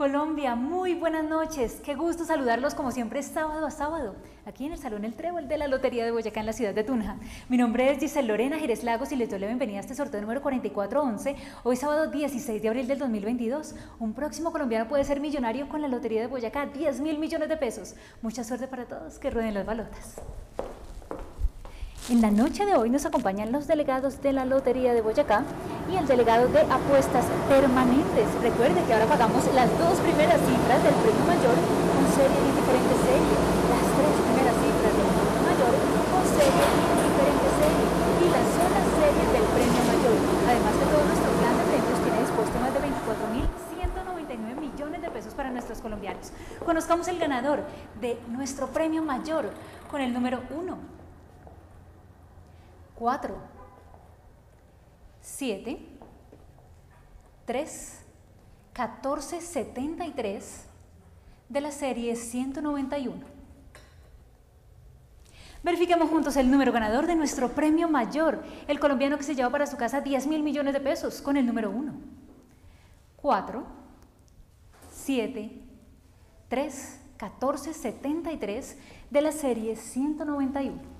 Colombia, muy buenas noches. Qué gusto saludarlos como siempre sábado a sábado, aquí en el Salón El Trébol de la Lotería de Boyacá en la ciudad de Tunja. Mi nombre es Giselle Lorena Jerez Lagos y les doy la bienvenida a este sorteo número 4411, hoy sábado 16 de abril del 2022. Un próximo colombiano puede ser millonario con la Lotería de Boyacá, 10.000 millones de pesos. Mucha suerte para todos, que rueden las balotas. En la noche de hoy nos acompañan los delegados de la Lotería de Boyacá y el delegado de apuestas permanentes. Recuerde que ahora pagamos las dos primeras cifras del premio mayor con serie y diferente serie, las tres primeras cifras del premio mayor con serie y diferente serie y las solas series del premio mayor. Además de todo, nuestro plan de premios tiene dispuesto más de 24.199 millones de pesos para nuestros colombianos. Conozcamos el ganador de nuestro premio mayor con el número 1. 4, 7, 3, 14, 73 de la serie 191. Verifiquemos juntos el número ganador de nuestro premio mayor, el colombiano que se lleva para su casa 10.000 millones de pesos con el número 1. 4, 7, 3, 14, 73 de la serie 191.